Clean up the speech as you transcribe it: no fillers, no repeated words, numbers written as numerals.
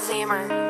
Summer.